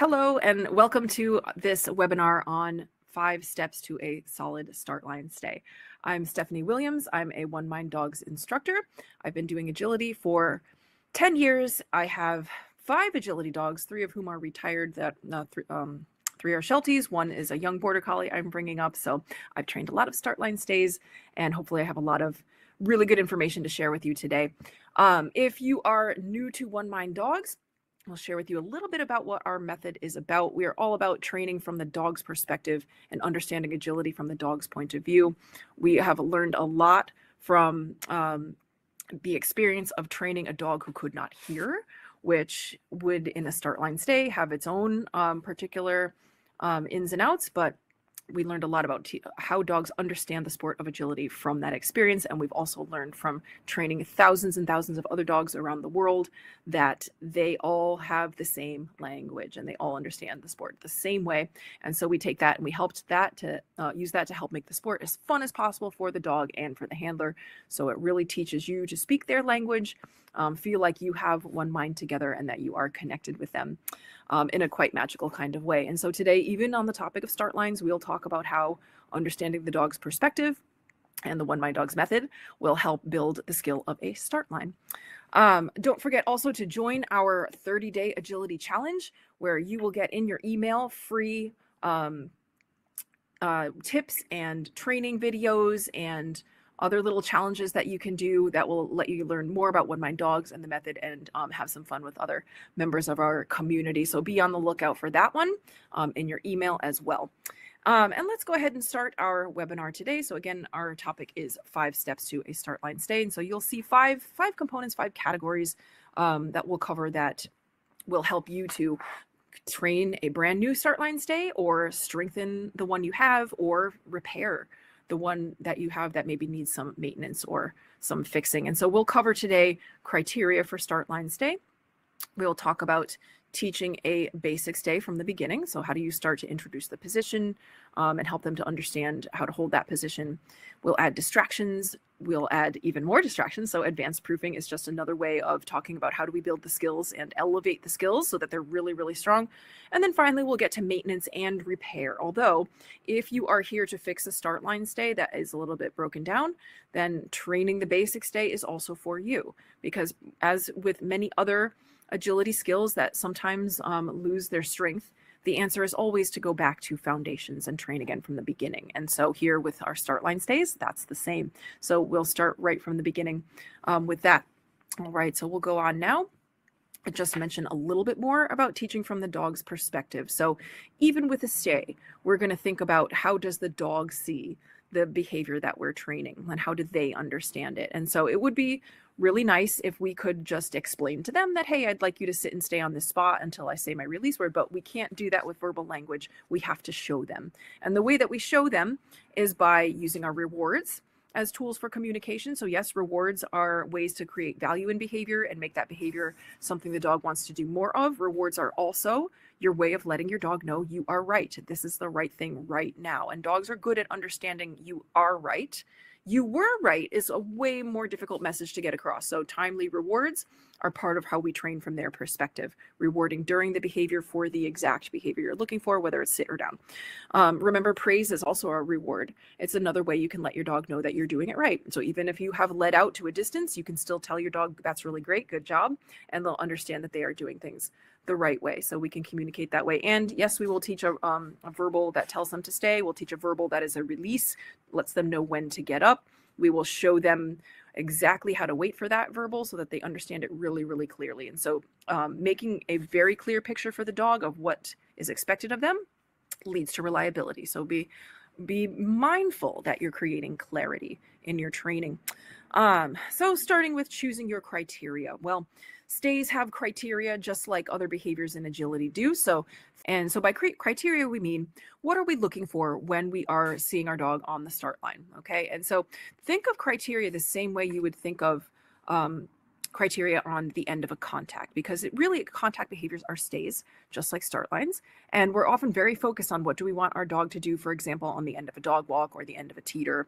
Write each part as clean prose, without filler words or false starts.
Hello and welcome to this webinar on 5 steps to a solid start line stay. I'm Stephanie Williams. I'm a OneMind Dogs instructor. I've been doing agility for 10 years. I have 5 agility dogs, 3 of whom are retired. Three are Shelties. 1 is a young border collie I'm bringing up. So I've trained a lot of start line stays, and hopefully I have a lot of really good information to share with you today. If you are new to OneMind Dogs, I'll share with you a little bit about what our method is about. We are all about training from the dog's perspective and understanding agility from the dog's point of view. We have learned a lot from the experience of training a dog who could not hear, which would in a start line stay have its own particular ins and outs, but we learned a lot about how dogs understand the sport of agility from that experience. And we've also learned from training thousands and thousands of other dogs around the world that they all have the same language and they all understand the sport the same way. And so we take that and we helped that to use that to help make the sport as fun as possible for the dog and for the handler. So it really teaches you to speak their language, feel like you have one mind together and that you are connected with them in a quite magical kind of way. And so today, even on the topic of start lines, we'll talk about how understanding the dog's perspective and the OneMind Dogs method will help build the skill of a start line. Don't forget also to join our 30-day agility challenge, where you will get in your email free tips and training videos and other little challenges that you can do that will let you learn more about OneMind Dogs and the method and have some fun with other members of our community. So be on the lookout for that one in your email as well. And let's go ahead and start our webinar today. So again, our topic is 5 steps to a start line stay. And so you'll see five components, 5 categories that we'll cover that will help you to train a brand new start line stay or strengthen the one you have or repair the one that you have that maybe needs some maintenance or some fixing. And so we'll cover today criteria for start line stay. We'll talk about teaching a basic stay from the beginning. So how do you start to introduce the position and help them to understand how to hold that position? We'll add distractions. We'll add even more distractions. So advanced proofing is just another way of talking about how do we build the skills and elevate the skills so that they're really, really strong. And then finally, we'll get to maintenance and repair. Although if you are here to fix a start line stay that is a little bit broken down, then training the basic stay is also for you, because as with many other agility skills that sometimes lose their strength, the answer is always to go back to foundations and train again from the beginning. And so here with our start line stays, that's the same. So we'll start right from the beginning with that. All right, so we'll go on now. I just mentioned a little bit more about teaching from the dog's perspective. So even with a stay, we're going to think about how does the dog see the behavior that we're training and how do they understand it. And so it would be really nice if we could just explain to them that, hey, I'd like you to sit and stay on this spot until I say my release word, but we can't do that with verbal language. We have to show them. And the way that we show them is by using our rewards as tools for communication. So yes, rewards are ways to create value in behavior and make that behavior something the dog wants to do more of. Rewards are also your way of letting your dog know you are right. This is the right thing right now. And dogs are good at understanding you are right. You were right is a way more difficult message to get across. So timely rewards are part of how we train from their perspective, rewarding during the behavior for the exact behavior you're looking for, whether it's sit or down. Remember, praise is also a reward. It's another way you can let your dog know that you're doing it right. So even if you have led out to a distance, you can still tell your dog, that's really great, good job. And they'll understand that they are doing things the right way. So we can communicate that way. And yes, we will teach a verbal that tells them to stay. We'll teach a verbal that is a release, lets them know when to get up. We will show them exactly how to wait for that verbal so that they understand it really, really clearly. And so making a very clear picture for the dog of what is expected of them leads to reliability. So be mindful that you're creating clarity in your training. So starting with choosing your criteria. Well, stays have criteria just like other behaviors in agility do. So by criteria, we mean, what are we looking for when we are seeing our dog on the start line? Okay. And so think of criteria the same way you would think of criteria on the end of a contact, because it really, contact behaviors are stays, just like start lines. And we're often very focused on what do we want our dog to do, for example, on the end of a dog walk or the end of a teeter,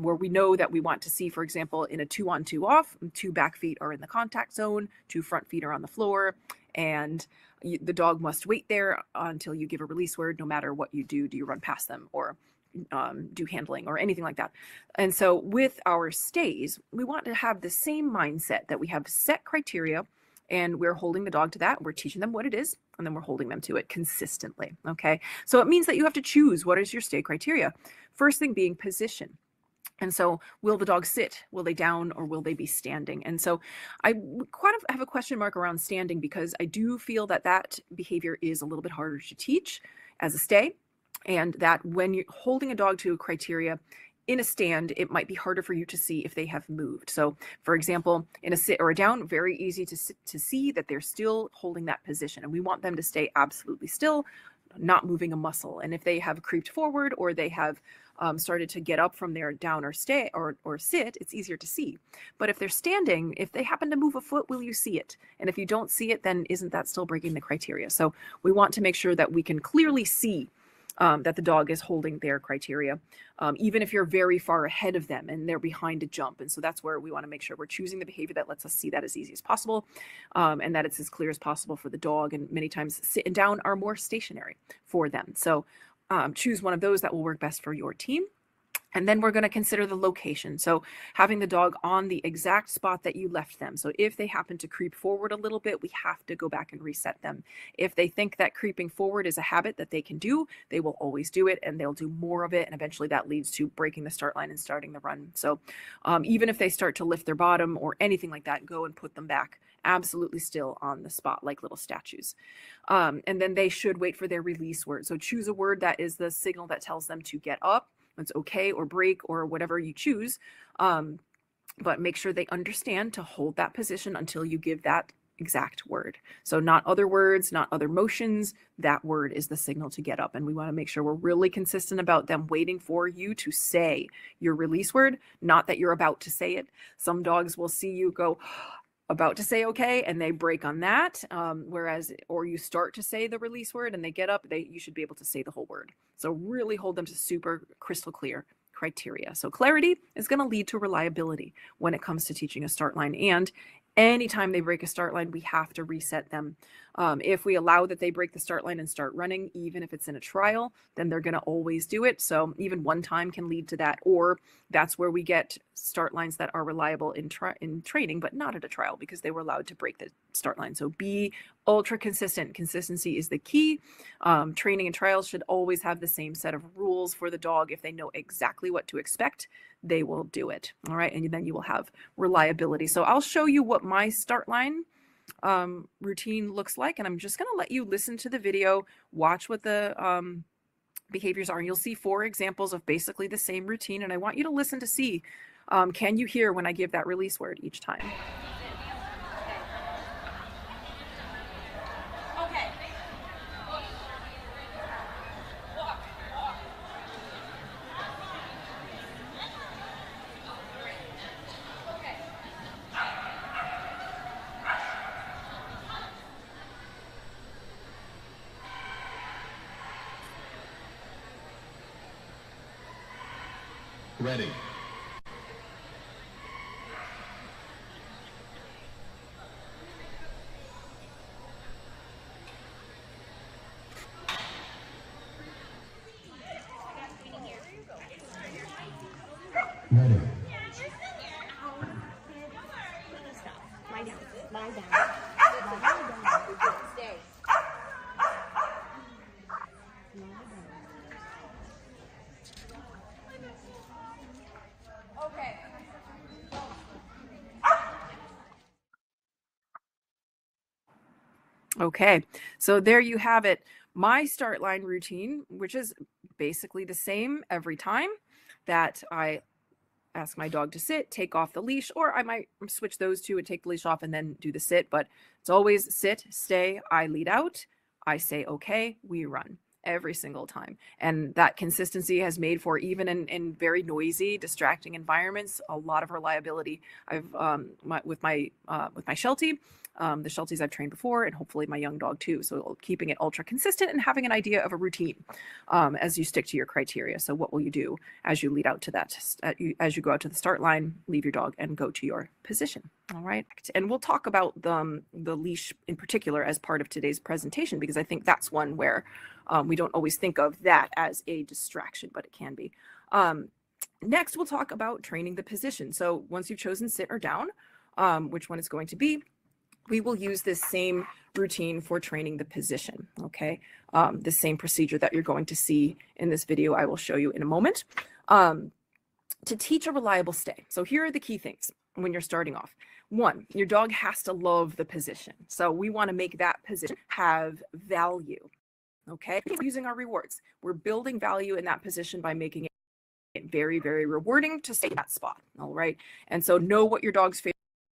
where we know that we want to see, for example, in a 2 on 2 off, 2 back feet are in the contact zone, 2 front feet are on the floor, and the dog must wait there until you give a release word, no matter what you do. Do you run past them or do handling or anything like that? And so with our stays, we want to have the same mindset that we have set criteria and we're holding the dog to that. We're teaching them what it is, and then we're holding them to it consistently. Okay, so it means that you have to choose what is your stay criteria. First thing being position. And so will the dog sit? Will they down, or will they be standing? And so I quite have a question mark around standing, because I do feel that that behavior is a little bit harder to teach as a stay, and that when you're holding a dog to a criteria in a stand, it might be harder for you to see if they have moved. So for example, in a sit or a down, very easy to see that they're still holding that position, and we want them to stay absolutely still, not moving a muscle. And if they have creeped forward or they have started to get up from their down or stay or sit, it's easier to see. But if they're standing, if they happen to move a foot, will you see it? And if you don't see it, then isn't that still breaking the criteria? So we want to make sure that we can clearly see that the dog is holding their criteria, even if you're very far ahead of them and they're behind a jump. And so that's where we want to make sure we're choosing the behavior that lets us see that as easy as possible, and that it's as clear as possible for the dog. And many times sit and down are more stationary for them. So choose one of those that will work best for your team. And then we're going to consider the location. So having the dog on the exact spot that you left them. So if they happen to creep forward a little bit, we have to go back and reset them. If they think that creeping forward is a habit that they can do, they will always do it, and they'll do more of it. And eventually that leads to breaking the start line and starting the run. So even if they start to lift their bottom or anything like that, go and put them back absolutely still on the spot, like little statues. And then they should wait for their release word. So choose a word that is the signal that tells them to get up. It's okay, or break, or whatever you choose, but make sure they understand to hold that position until you give that exact word. So not other words, not other motions, that word is the signal to get up. And we want to make sure we're really consistent about them waiting for you to say your release word, not that you're about to say it. Some dogs will see you go, about to say okay, and they break on that, whereas, or you start to say the release word and they get up, you should be able to say the whole word. So really hold them to super crystal clear criteria. So clarity is going to lead to reliability when it comes to teaching a start line. And anytime they break a start line, we have to reset them. If we allow that they break the start line and start running, even if it's in a trial, then they're going to always do it. So even one time can lead to that, or that's where we get start lines that are reliable in training, but not at a trial, because they were allowed to break the start line. So be ultra consistent. Consistency is the key. Training and trials should always have the same set of rules for the dog. If they know exactly what to expect, they will do it. All right. And then you will have reliability. So I'll show you what my start line routine looks like. And I'm just going to let you listen to the video, watch what the behaviors are. And you'll see 4 examples of basically the same routine. And I want you to listen to see, can you hear when I give that release word each time? Ready. Ready. Lie down. Lie down. Stay. Okay, so there you have it. My start line routine, which is basically the same every time that I ask my dog to sit, take off the leash, or I might switch those two and take the leash off and then do the sit, but it's always sit, stay, I lead out, I say okay, we run. every single time. And that consistency has made for, even in very noisy, distracting environments, a lot of reliability. I've with my Sheltie, the Shelties I've trained before, and hopefully my young dog too. So keeping it ultra consistent and having an idea of a routine as you stick to your criteria. So what will you do as you lead out to that, as you go out to the start line, leave your dog and go to your position. All right. And we'll talk about the leash in particular as part of today's presentation, because I think that's one where we don't always think of that as a distraction, but it can be. Next, we'll talk about training the position. So once you've chosen sit or down, which one it's going to be, we will use this same routine for training the position, okay? The same procedure that you're going to see in this video I will show you in a moment. To teach a reliable stay. So here are the key things when you're starting off. One, your dog has to love the position. So we want to make that position have value, okay? We're using our rewards. We're building value in that position by making it very, very rewarding to stay in that spot, all right? And so know what your dog's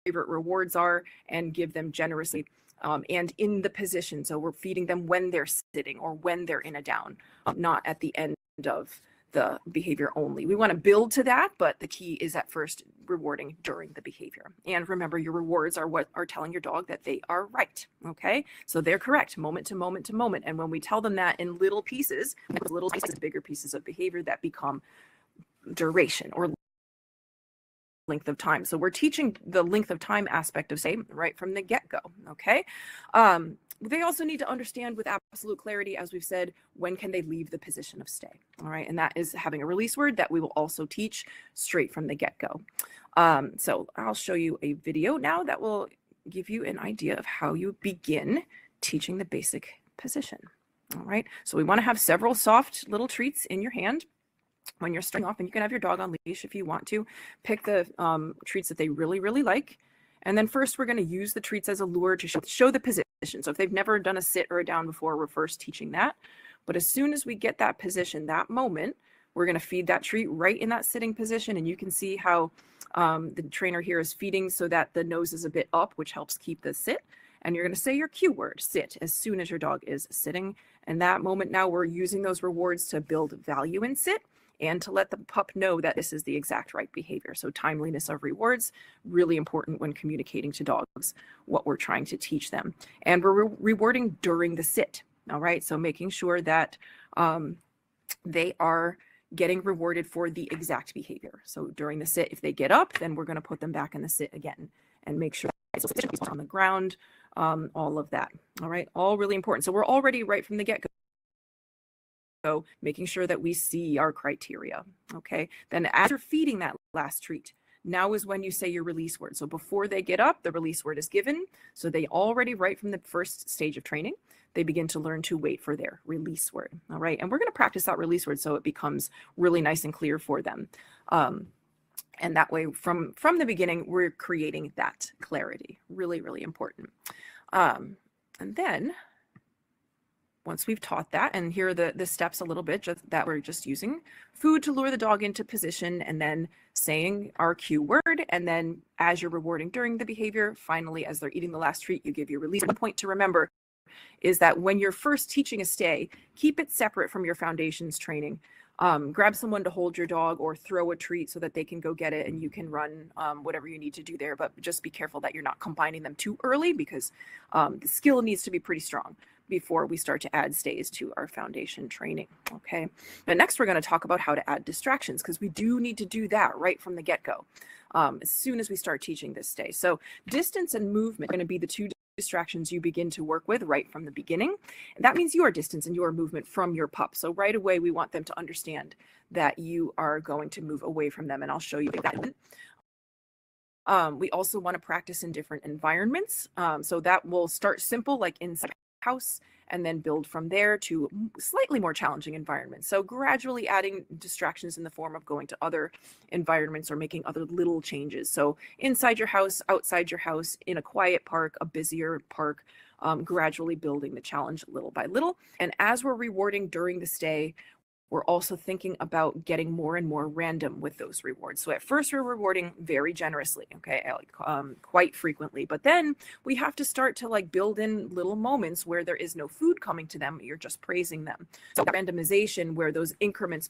favorite rewards are and give them generously and in the position. So we're feeding them when they're sitting or when they're in a down, not at the end of the behavior only. We want to build to that, but the key is at first rewarding during the behavior. And remember, your rewards are what are telling your dog that they are right, okay? So they're correct moment to moment to moment. And when we tell them that in little pieces, bigger pieces of behavior that become duration or length of time. So we're teaching the length of time aspect of stay right from the get-go, okay? They also need to understand with absolute clarity, as we've said, when can they leave the position of stay, all right? And that is having a release word that we will also teach straight from the get-go. So I'll show you a video now that will give you an idea of how you begin teaching the basic position, all right? So we want to have several soft little treats in your hand when you're starting off, and you can have your dog on leash if you want to. Pick the treats that they really, really like. And then first, we're going to use the treats as a lure to show the position. So if they've never done a sit or a down before, we're first teaching that. But as soon as we get that position, that moment, we're going to feed that treat right in that sitting position. And you can see how the trainer here is feeding so that the nose is a bit up, which helps keep the sit. And you're going to say your cue word, sit, as soon as your dog is sitting. And that moment now, we're using those rewards to build value in sit, and to let the pup know that this is the exact right behavior. So timeliness of rewards, really important when communicating to dogs what we're trying to teach them. And we're rewarding during the sit, all right? So making sure that they are getting rewarded for the exact behavior. So during the sit, if they get up, then we're gonna put them back in the sit again and make sure it's on the ground, all of that, all right? All really important. So we're already right from the get-go, making sure that we see our criteria, okay? Then as you're feeding that last treat, now is when you say your release word. So before they get up, the release word is given. So they already, right from the first stage of training, they begin to learn to wait for their release word, all right? And we're going to practice that release word so it becomes really nice and clear for them. And that way, from the beginning, we're creating that clarity. Really, really important. And then once we've taught that, and here are the steps a little bit that we're just using. Food to lure the dog into position, and then saying our cue word, and then as you're rewarding during the behavior, finally, as they're eating the last treat, you give your release. The point to remember is that when you're first teaching a stay, keep it separate from your foundations training. Grab someone to hold your dog or throw a treat so that they can go get it and you can run whatever you need to do there. But just be careful that you're not combining them too early, because the skill needs to be pretty strong before we start to add stays to our foundation training, okay? But next, we're going to talk about how to add distractions, because we do need to do that right from the get-go as soon as we start teaching this stay. So distance and movement are going to be the two distractions you begin to work with right from the beginning. And that means your distance and your movement from your pup. So right away, we want them to understand that you are going to move away from them, and I'll show you that. We also want to practice in different environments. So that will start simple, like inside house, and then build from there to slightly more challenging environments. So gradually adding distractions in the form of going to other environments or making other little changes. So inside your house, outside your house, in a quiet park, a busier park, gradually building the challenge little by little. And as we're rewarding during the stay, we're also thinking about getting more and more random with those rewards. So at first we're rewarding very generously, okay, quite frequently, but then we have to start to like build in little moments where there is no food coming to them, you're just praising them. So randomization, where those increments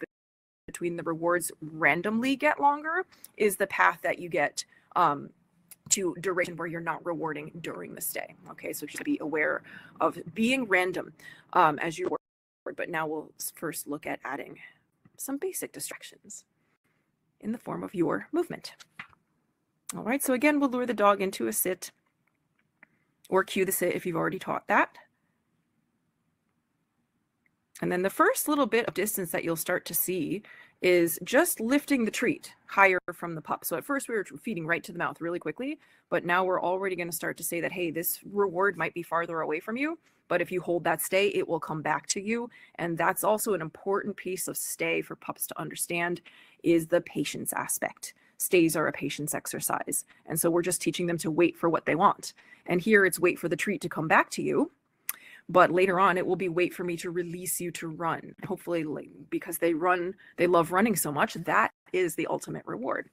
between the rewards randomly get longer, is the path that you get to duration where you're not rewarding during the stay. Okay, so just be aware of being random as you reward. But now we'll first look at adding some basic distractions in the form of your movement. All right, so again, we'll lure the dog into a sit or cue the sit if you've already taught that. And then the first little bit of distance that you'll start to see is just lifting the treat higher from the pup. So at first we were feeding right to the mouth really quickly, but now we're already going to start to say that, hey, this reward might be farther away from you, but if you hold that stay, it will come back to you. And that's also an important piece of stay for pups to understand, is the patience aspect. Stays are a patience exercise. And so we're just teaching them to wait for what they want. And here it's wait for the treat to come back to you. But later on, it will be wait for me to release you to run. Hopefully, because they run, they love running so much, that is the ultimate reward.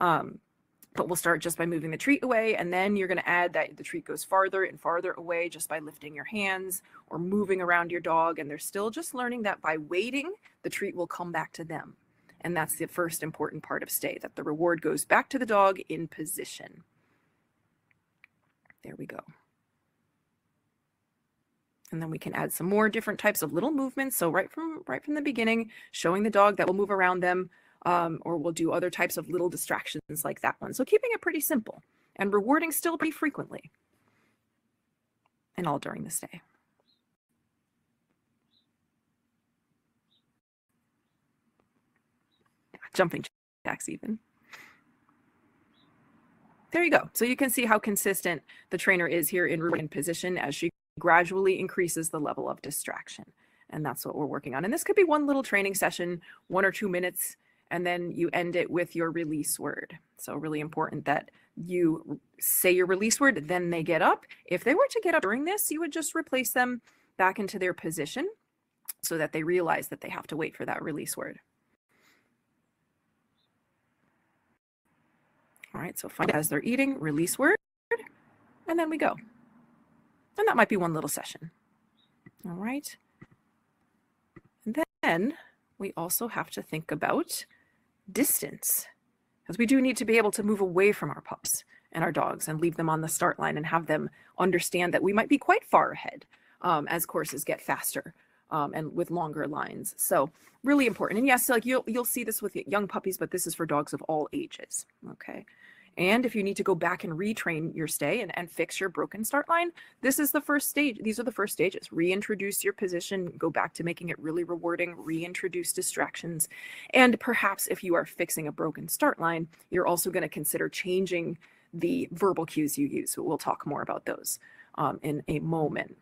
But we'll start just by moving the treat away, and then you're going to add that the treat goes farther and farther away just by lifting your hands or moving around your dog. And they're still just learning that by waiting, the treat will come back to them. And that's the first important part of stay, that the reward goes back to the dog in position. There we go. And then we can add some more different types of little movements. So right from the beginning, showing the dog that we'll move around them, or we'll do other types of little distractions like that one. So keeping it pretty simple and rewarding still pretty frequently, and all during the stay. Jumping jacks even. There you go. So you can see how consistent the trainer is here in rewarding position as she gradually increases the level of distraction. And that's what we're working on. And this could be one little training session, 1 or 2 minutes, and then you end it with your release word. So really important that you say your release word, then they get up. If they were to get up during this, you would just replace them back into their position so that they realize that they have to wait for that release word. All right, so find as they're eating, release word, and then we go. And that might be one little session. All right. And then we also have to think about distance, because we do need to be able to move away from our pups and our dogs and leave them on the start line and have them understand that we might be quite far ahead as courses get faster and with longer lines. So really important. And yes, like you'll see this with young puppies, but this is for dogs of all ages. Okay. And if you need to go back and retrain your stay and fix your broken start line, this is the first stage. These are the first stages. Reintroduce your position, go back to making it really rewarding, reintroduce distractions. And perhaps if you are fixing a broken start line, you're also going to consider changing the verbal cues you use. We'll talk more about those in a moment.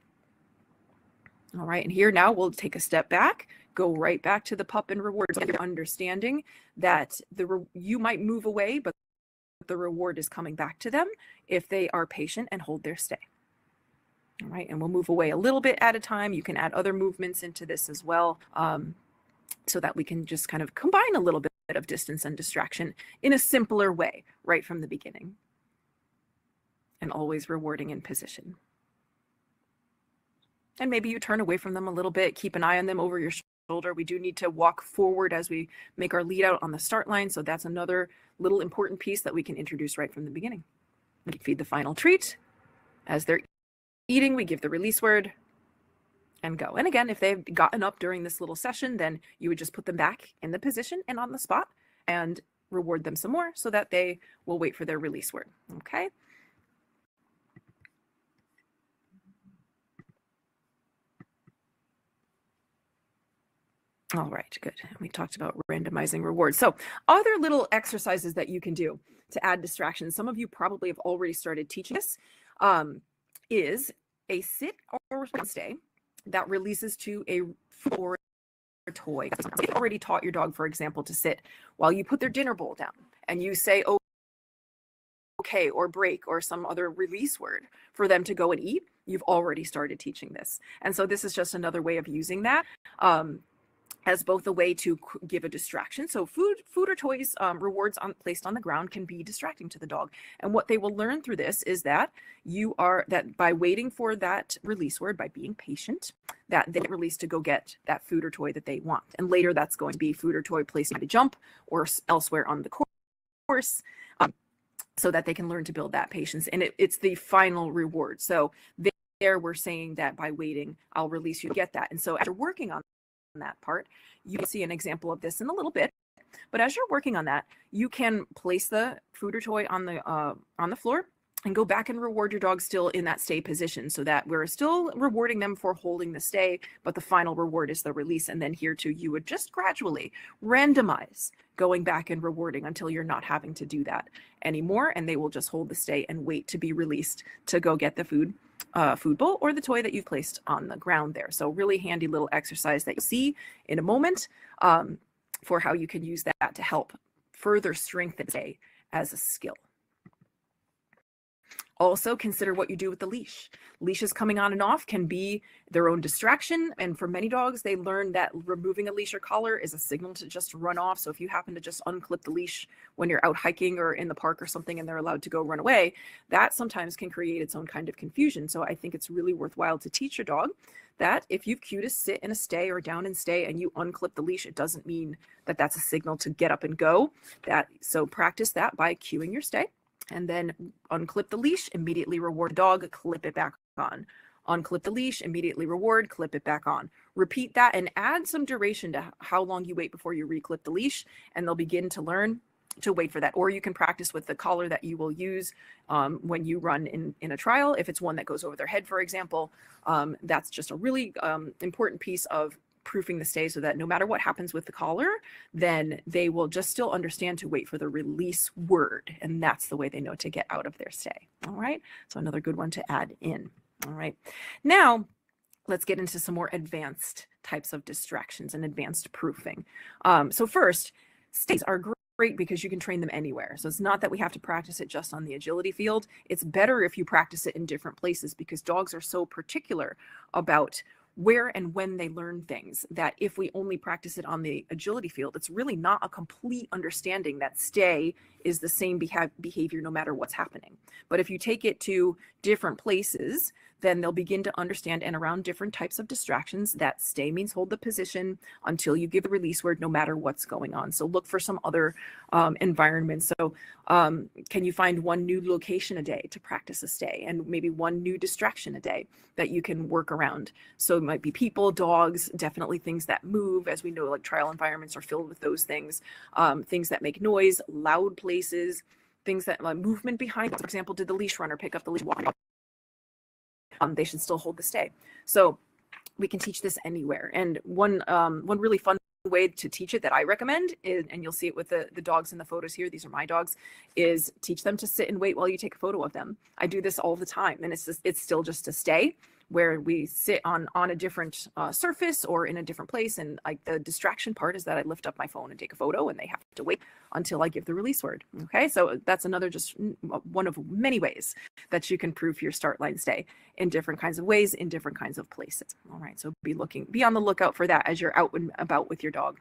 All right, and here now we'll take a step back, go right back to the pup and rewards, and understanding that you might move away, but the reward is coming back to them if they are patient and hold their stay. All right, and we'll move away a little bit at a time. You can add other movements into this as well, so that we can just kind of combine a little bit of distance and distraction in a simpler way right from the beginning, and always rewarding in position. And maybe you turn away from them a little bit, keep an eye on them over your shoulder. We do need to walk forward as we make our lead out on the start line. So that's another little important piece that we can introduce right from the beginning. We can feed the final treat. As they're eating, we give the release word and go. And again, if they've gotten up during this little session, then you would just put them back in the position and on the spot and reward them some more so that they will wait for their release word. Okay. All right, good. We talked about randomizing rewards. So other little exercises that you can do to add distractions, some of you probably have already started teaching this, is a sit or stay that releases to a floor toy. If you already taught your dog, for example, to sit while you put their dinner bowl down and you say, oh, okay, or break, or some other release word for them to go and eat, you've already started teaching this. And so this is just another way of using that. as both a way to give a distraction. So food or toys, rewards placed on the ground can be distracting to the dog. And what they will learn through this is that you are, that by waiting for that release word, by being patient, that they release to go get that food or toy that they want. And later that's going to be food or toy placed on a jump or elsewhere on the course, so that they can learn to build that patience. And it's the final reward. So there we're saying that by waiting, I'll release you to get that. And so after working on that part, you'll see an example of this in a little bit, but as you're working on that, you can place the food or toy on the floor and go back and reward your dog still in that stay position, so that we're still rewarding them for holding the stay, but the final reward is the release. And then here too, you would just gradually randomize going back and rewarding until you're not having to do that anymore. And they will just hold the stay and wait to be released to go get the food bowl or the toy that you've placed on the ground there. So really handy little exercise that you'll see in a moment for how you can use that to help further strengthen stay as a skill. Also consider what you do with the leash. Leashes coming on and off can be their own distraction. And for many dogs, they learn that removing a leash or collar is a signal to just run off. So if you happen to just unclip the leash when you're out hiking or in the park or something, and they're allowed to go run away, that sometimes can create its own kind of confusion. So I think it's really worthwhile to teach your dog that if you've cued a sit and a stay or down and stay and you unclip the leash, it doesn't mean that that's a signal to get up and go. So practice that by cueing your stay. And then unclip the leash, immediately reward the dog, clip it back on. Unclip the leash, immediately reward, clip it back on. Repeat that and add some duration to how long you wait before you reclip the leash, and they'll begin to learn to wait for that. Or you can practice with the collar that you will use when you run in a trial. If it's one that goes over their head, for example, that's just a really important piece of proofing the stay, so that no matter what happens with the collar, then they will just still understand to wait for the release word. And that's the way they know to get out of their stay. All right. So another good one to add in. All right. Now let's get into some more advanced types of distractions and advanced proofing. So first, stays are great because you can train them anywhere. So it's not that we have to practice it just on the agility field. It's better if you practice it in different places, because dogs are so particular about where and when they learn things, that if we only practice it on the agility field, it's really not a complete understanding that stay is the same behavior no matter what's happening. But if you take it to different places, then they'll begin to understand, and around different types of distractions, that stay means hold the position until you give the release word, no matter what's going on. So look for some other environments. So can you find one new location a day to practice a stay, and maybe one new distraction a day that you can work around? So it might be people, dogs, definitely things that move. As we know, like trial environments are filled with those things, things that make noise, loud places, things that like movement behind. For example, did the leash runner pick up the leash walking? They should still hold the stay. So we can teach this anywhere. And one really fun way to teach it that I recommend is, and you'll see it with the dogs in the photos here, these are my dogs, is teach them to sit and wait while you take a photo of them. I do this all the time, and it's still just a stay where we sit on a different surface or in a different place. And like the distraction part is that I lift up my phone and take a photo, and they have to wait until I give the release word. Okay, so that's another, just one of many ways that you can proof your start, line, stay in different kinds of ways, in different kinds of places. All right, so be on the lookout for that as you're out and about with your dog.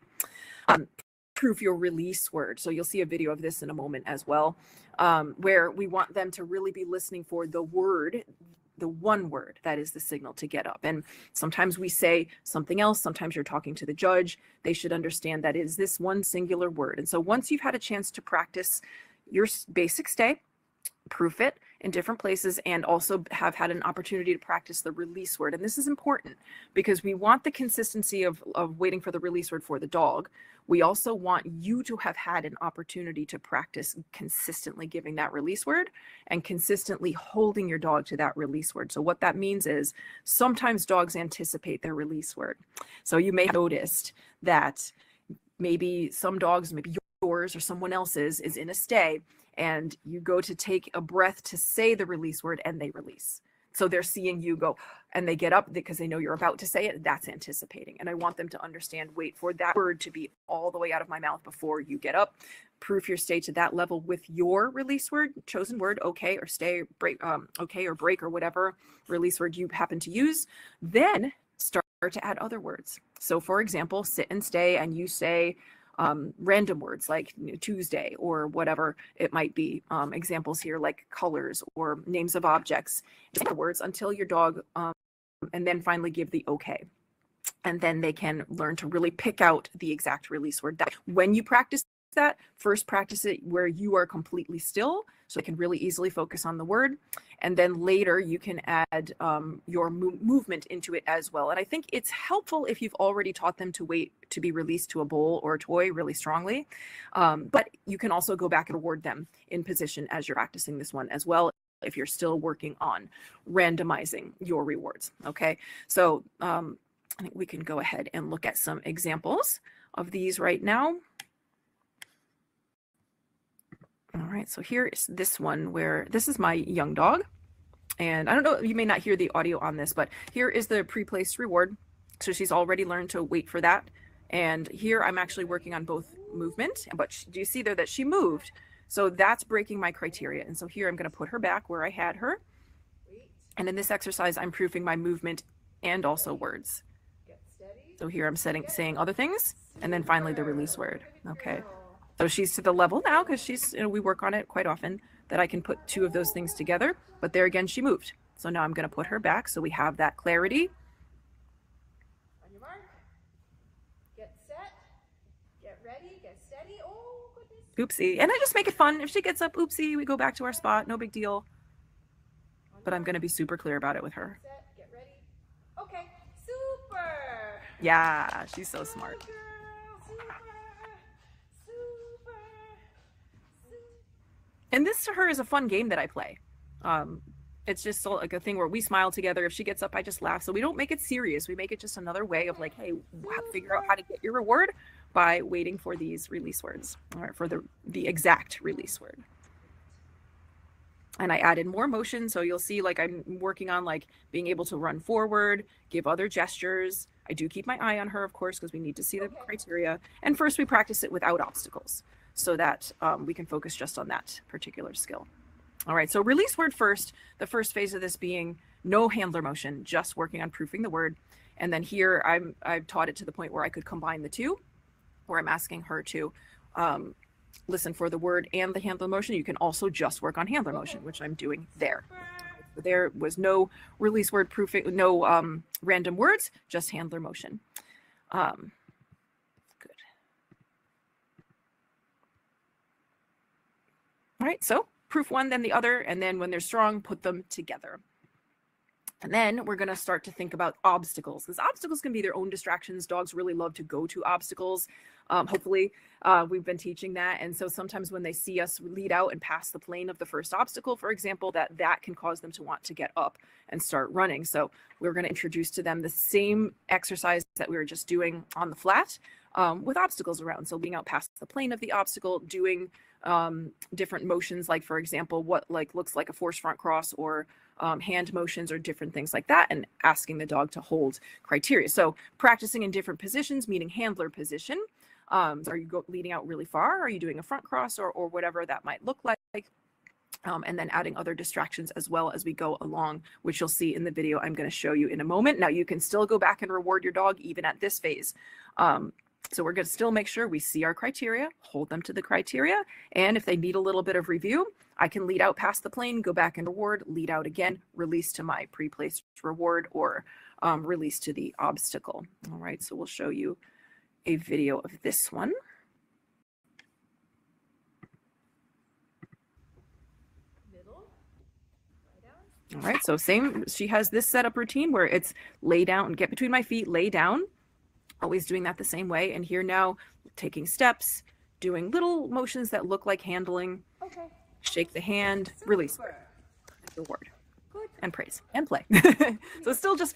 Proof your release word. So you'll see a video of this in a moment as well, where we want them to really be listening for the word, the one word that is the signal to get up. And sometimes we say something else. Sometimes you're talking to the judge. They should understand that it is this one singular word. And so once you've had a chance to practice your basic stay, proof it in different places, and also have had an opportunity to practice the release word. And this is important because we want the consistency of waiting for the release word for the dog. We also want you to have had an opportunity to practice consistently giving that release word and consistently holding your dog to that release word. So what that means is sometimes dogs anticipate their release word. So you may have noticed that maybe some dogs, maybe yours or someone else's, is in a stay, and you go to take a breath to say the release word, and they release. So they're seeing you go, and they get up because they know you're about to say it. That's anticipating. And I want them to understand, wait for that word to be all the way out of my mouth before you get up. Proof your stay to that level with your release word, chosen word, okay, or stay, break, okay, or break, or whatever release word you happen to use. Then start to add other words. So for example, sit and stay, and you say random words like Tuesday or whatever it might be. Examples here like colors or names of objects, just words until your dog, and then finally give the okay. And then they can learn to really pick out the exact release word. When you practice that, first practice it where you are completely still, so they can really easily focus on the word. And then later you can add your movement into it as well. And I think it's helpful if you've already taught them to wait to be released to a bowl or a toy really strongly. But you can also go back and reward them in position as you're practicing this one as well, if you're still working on randomizing your rewards. Okay, so I think we can go ahead and look at some examples of these right now. All right, so here is this one where this is my young dog. And I don't know, you may not hear the audio on this, but here is the pre-placed reward. So she's already learned to wait for that. And here I'm actually working on both movement, but do you see there that she moved? So that's breaking my criteria. And so here I'm going to put her back where I had her. And in this exercise, I'm proving my movement and also words. So here I'm saying other things, and then finally the release word. Okay. So she's to the level now, because she's, you know, we work on it quite often, that I can put two of those things together. But there again, she moved. So now I'm going to put her back so we have that clarity. On your mark, get set, get ready, get steady. Oh, goodness. Oopsie. And I just make it fun. If she gets up, oopsie, we go back to our spot. No big deal. But I'm going to be super clear about it with her. Set, get ready. Okay, super. Yeah, she's so smart. And this to her is a fun game that I play. It's just so, like, a thing where we smile together. If she gets up, I just laugh. So we don't make it serious. We make it just another way of like, hey, figure out how to get your reward by waiting for these release words, or for the exact release word. And I added more motion. So you'll see, like, I'm working on, like, being able to run forward, give other gestures. I do keep my eye on her, of course, because we need to see the criteria. And first we practice it without obstacles, so that we can focus just on that particular skill. All right, so release word first, the first phase of this being no handler motion, just working on proofing the word. And then here I've taught it to the point where I could combine the two, where I'm asking her to listen for the word and the handler motion. You can also just work on handler motion, which I'm doing there. There was no release word proofing, no random words, just handler motion. All right, so proof one, then the other, and then when they're strong, put them together. And then we're going to start to think about obstacles, because obstacles can be their own distractions. Dogs really love to go to obstacles. Hopefully, we've been teaching that. And so sometimes when they see us lead out and pass the plane of the first obstacle, for example, that can cause them to want to get up and start running. So we're going to introduce to them the same exercise that we were just doing on the flat, with obstacles around. So being out past the plane of the obstacle, doing different motions, like, for example, what looks like a forced front cross, or hand motions, or different things like that, and asking the dog to hold criteria. So practicing in different positions, meaning handler position. Are you leading out really far? Are you doing a front cross, or whatever that might look like? And then adding other distractions as well as we go along, which you'll see in the video I'm going to show you in a moment. Now, you can still go back and reward your dog even at this phase. So we're going to still make sure we see our criteria, hold them to the criteria, and if they need a little bit of review, I can lead out past the plane, go back and reward, lead out again, release to my pre-placed reward, or release to the obstacle. All right, so we'll show you a video of this one. All right, so same, she has this setup routine where it's lay down, get between my feet, lay down. Always doing that the same way. And here now, taking steps, doing little motions that look like handling. Okay. Shake the hand, super. Release, reward, good. And praise, and play. So it's still just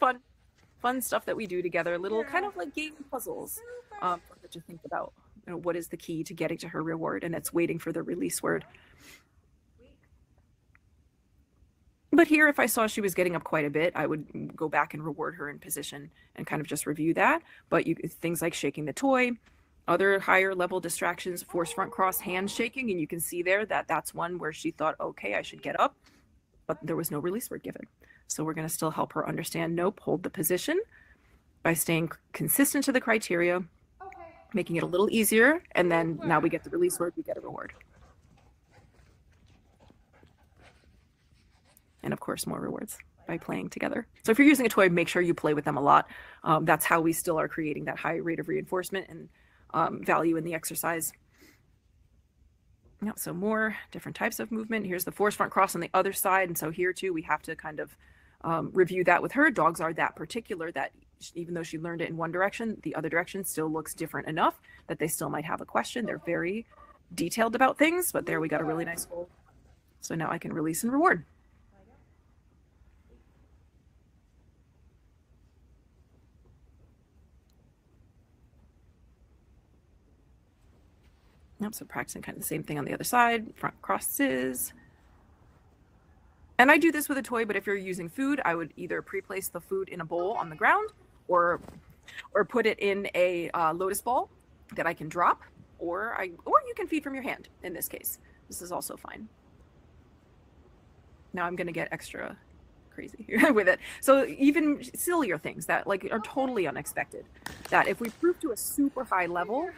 fun stuff that we do together, little kind of like game puzzles for her to think about, you know, what is the key to getting to her reward, and it's waiting for the release word. But here, if I saw she was getting up quite a bit, I would go back and reward her in position and kind of just review that. But things like shaking the toy, other higher level distractions, forced front cross, hand shaking. And you can see there that that's one where she thought, okay, I should get up, but there was no release word given. So we're going to still help her understand, nope, hold the position by staying consistent to the criteria, making it a little easier, and then now we get the release word, we get a reward. And of course, more rewards by playing together. So if you're using a toy, make sure you play with them a lot. That's how we still are creating that high rate of reinforcement and value in the exercise. Now, so more different types of movement. Here's the forced front cross on the other side. And so here too, we have to kind of review that with her. Dogs are that particular that even though she learned it in one direction, the other direction still looks different enough that they still might have a question. They're very detailed about things, but there we got a really nice goal. So now I can release and reward. Yep, so practicing kind of the same thing on the other side, front crosses. And I do this with a toy, but if you're using food, I would either pre-place the food in a bowl on the ground or put it in a lotus ball that I can drop, or you can feed from your hand in this case. This is also fine. Now I'm going to get extra crazy with it. So even sillier things that like are totally unexpected, that if we prove to a super high level,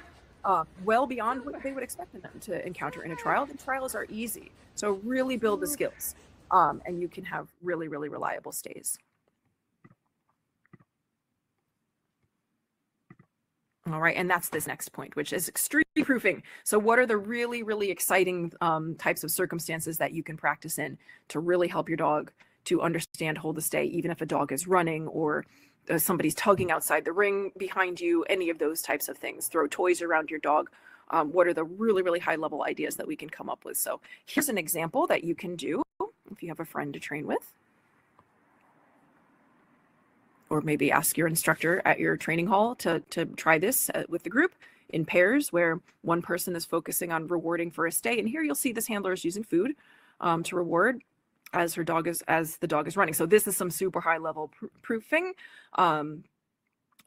well beyond what they would expect them to encounter in a trial, then trials are easy. So really build the skills. And you can have really, really reliable stays. All right, and that's this next point, which is extreme proofing. So what are the really, really exciting types of circumstances that you can practice in to really help your dog to understand hold the stay, even if a dog is running or somebody's tugging outside the ring behind you, any of those types of things. Throw toys around your dog. What are the really, really high level ideas that we can come up with? So here's an example that you can do if you have a friend to train with, or maybe ask your instructor at your training hall to try this with the group in pairs where one person is focusing on rewarding for a stay. And here you'll see this handler is using food to reward as her dog is, as the dog is running. So this is some super high level proofing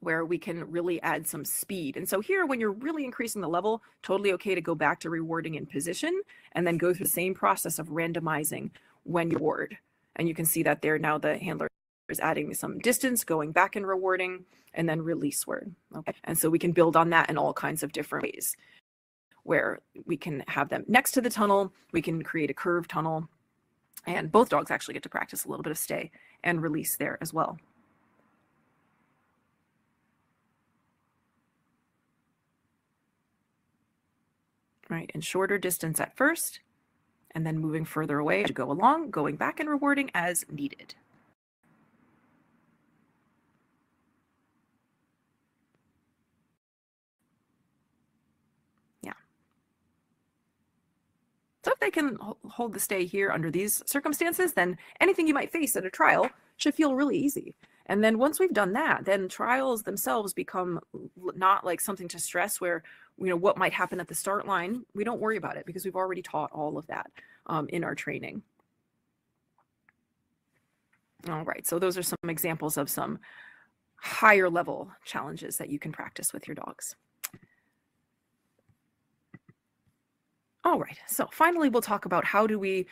where we can really add some speed. And so here, when you're really increasing the level, totally okay to go back to rewarding in position and then go through the same process of randomizing when you reward. And you can see that there now the handler is adding some distance, going back and rewarding, and then release word. Okay. And so we can build on that in all kinds of different ways where we can have them next to the tunnel. We can create a curved tunnel, and both dogs actually get to practice a little bit of stay and release there as well. Right, and shorter distance at first, and then moving further away to go along, going back and rewarding as needed. Yeah. So if they can hold the stay here under these circumstances, then anything you might face at a trial should feel really easy. And then once we've done that, then trials themselves become not like something to stress where, you know, what might happen at the start line. We don't worry about it because we've already taught all of that in our training. All right, so those are some examples of some higher level challenges that you can practice with your dogs. All right, so finally, we'll talk about how do we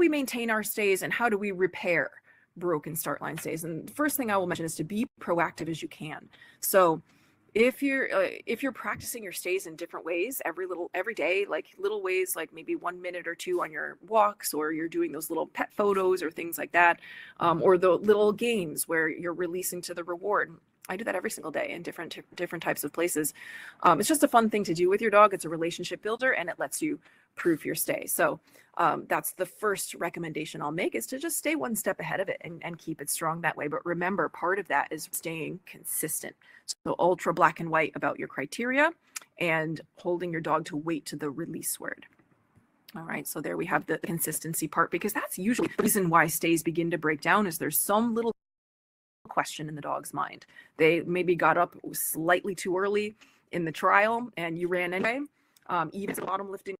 maintain our stays and how do we repair broken start line stays. And the first thing I will mention is to be proactive as you can. So if you're practicing your stays in different ways every day, like little ways, like maybe 1 minute or two on your walks, or you're doing those little pet photos or things like that, or the little games where you're releasing to the reward. I do that every single day in different types of places. It's just a fun thing to do with your dog. It's a relationship builder, and it lets you proof your stay. So that's the first recommendation I'll make, is to just stay one step ahead of it and keep it strong that way. But remember, part of that is staying consistent. So ultra black and white about your criteria and holding your dog to wait to the release word. All right, so there we have the consistency part, because that's usually the reason why stays begin to break down, is there's some little question in the dog's mind. They maybe got up slightly too early in the trial and you ran anyway, even bottom lifting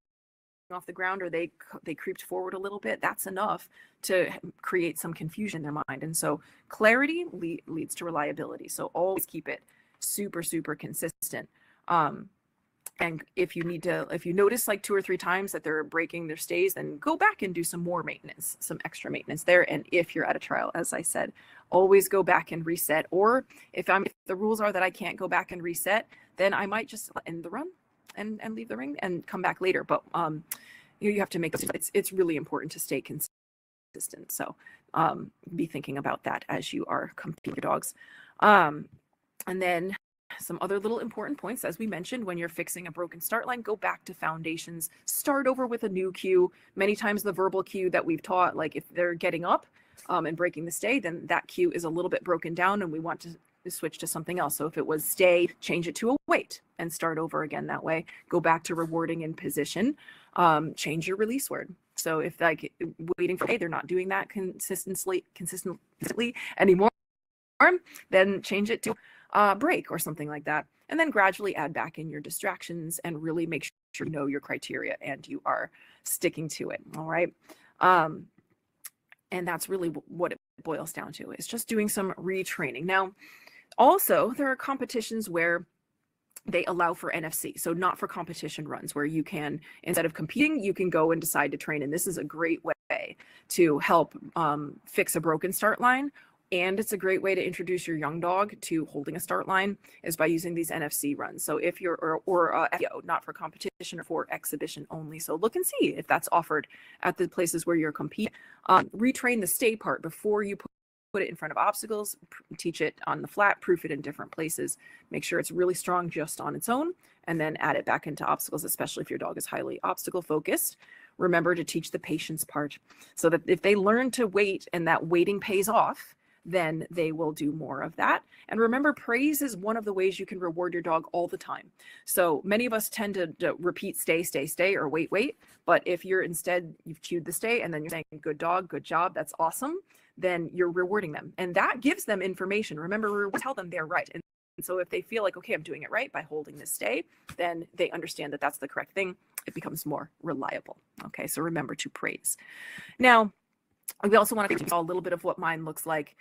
off the ground, or they creeped forward a little bit. That's enough to create some confusion in their mind. And so clarity leads to reliability. So always keep it super, super consistent. And if you notice like two or three times that they're breaking their stays, then go back and do some more maintenance, some extra maintenance there. And if you're at a trial, as I said, always go back and reset. Or if the rules are that I can't go back and reset, then I might just end the run and leave the ring and come back later. But you have to make it's really important to stay consistent. So be thinking about that as you are competing with your dogs. And then some other little important points, as we mentioned, when you're fixing a broken start line, go back to foundations, start over with a new cue. Many times the verbal cue that we've taught, like if they're getting up and breaking the stay, then that cue is a little bit broken down and we want to switch to something else. So if it was stay, change it to a wait and start over again that way. Go back to rewarding in position, change your release word. So if like waiting for, hey, they're not doing that consistently anymore, then change it to break or something like that. And then gradually add back in your distractions and really make sure you know your criteria and you are sticking to it. All right. And that's really what it boils down to, is just doing some retraining. Now, also, there are competitions where they allow for NFC, so not for competition runs, where you can, instead of competing, you can go and decide to train. And this is a great way to help fix a broken start line. And it's a great way to introduce your young dog to holding a start line, is by using these NFC runs. So if you're, or FEO, not for competition or for exhibition only. So look and see if that's offered at the places where you're competing. Retrain the stay part before you put it in front of obstacles, teach it on the flat, proof it in different places. Make sure it's really strong just on its own, and then add it back into obstacles, especially if your dog is highly obstacle focused. Remember to teach the patience part, so that if they learn to wait and that waiting pays off, then they will do more of that. And remember, praise is one of the ways you can reward your dog all the time. So many of us tend to repeat stay, or wait. But if you're instead, you've cued the stay and then you're saying, good dog, good job, that's awesome, then you're rewarding them. And that gives them information. Remember, we tell them they're right. And so if they feel like, okay, I'm doing it right by holding this stay, then they understand that that's the correct thing. It becomes more reliable. Okay, so remember to praise. Now, we also want to show a little bit of what mine looks like.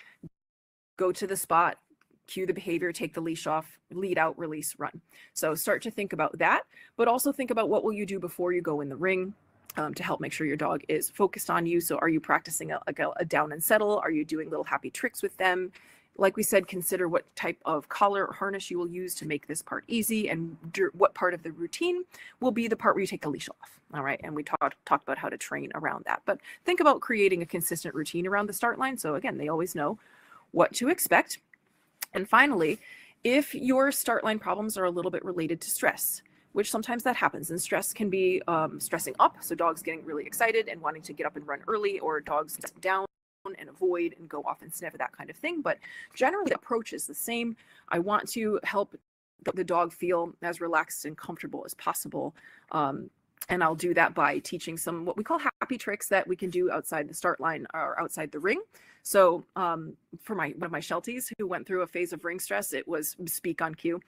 Go to the spot, cue the behavior, take the leash off, lead out, release, run. So start to think about that, but also think about what will you do before you go in the ring to help make sure your dog is focused on you. So are you practicing a down and settle? Are you doing little happy tricks with them? Like we said, consider what type of collar or harness you will use to make this part easy, and what part of the routine will be the part where you take the leash off. All right. And we talked about how to train around that. But think about creating a consistent routine around the start line, so again, they always know what to expect. And finally, if your start line problems are a little bit related to stress, which sometimes that happens, and stress can be stressing up. So dogs getting really excited and wanting to get up and run early, or dogs down and avoid and go off and sniff, that kind of thing. But generally the approach is the same. I want to help the dog feel as relaxed and comfortable as possible. And I'll do that by teaching some what we call happy tricks that we can do outside the start line or outside the ring. So for one of my Shelties who went through a phase of ring stress, it was speak on cue.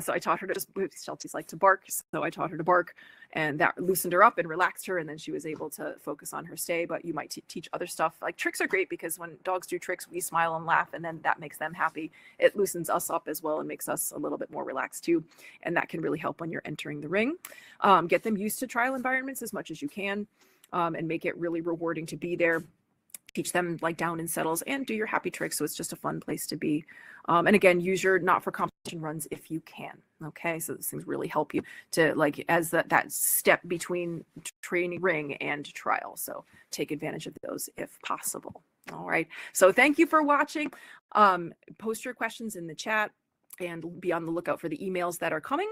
So I taught her to just, Shelties like to bark. So I taught her to bark, and that loosened her up and relaxed her. And then she was able to focus on her stay. But you might teach other stuff. Like tricks are great, because when dogs do tricks, we smile and laugh, and then that makes them happy. It loosens us up as well and makes us a little bit more relaxed too. And that can really help when you're entering the ring. Get them used to trial environments as much as you can, and make it really rewarding to be there. Teach them like down and settles and do your happy tricks. So it's just a fun place to be. And again, use your not for competition runs if you can. Okay. So these things really help you to, like, as that step between training ring and trial. So take advantage of those if possible. All right. So thank you for watching. Post your questions in the chat and be on the lookout for the emails that are coming.